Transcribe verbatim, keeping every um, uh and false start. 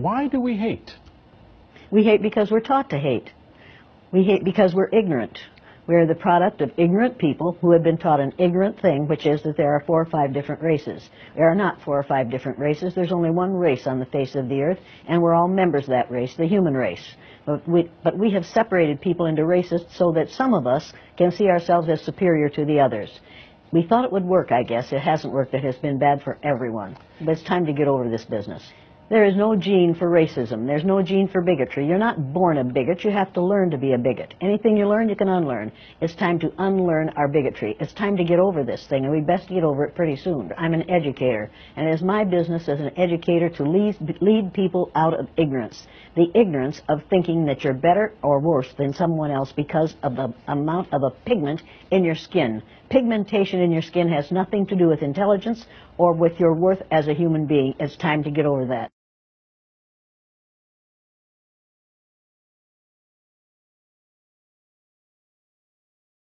Why do we hate? We hate because we're taught to hate. We hate because we're ignorant. We're the product of ignorant people who have been taught an ignorant thing, which is that there are four or five different races. There are not four or five different races. There's only one race on the face of the earth, and we're all members of that race, the human race. But we, but we have separated people into races so that some of us can see ourselves as superior to the others. We thought it would work, I guess. It hasn't worked. It has been bad for everyone. But it's time to get over this business. There is no gene for racism. There's no gene for bigotry. You're not born a bigot. You have to learn to be a bigot. Anything you learn, you can unlearn. It's time to unlearn our bigotry. It's time to get over this thing, and we best get over it pretty soon. I'm an educator, and it is my business as an educator to lead, lead people out of ignorance. The ignorance of thinking that you're better or worse than someone else because of the amount of a pigment in your skin. Pigmentation in your skin has nothing to do with intelligence or with your worth as a human being. It's time to get over that.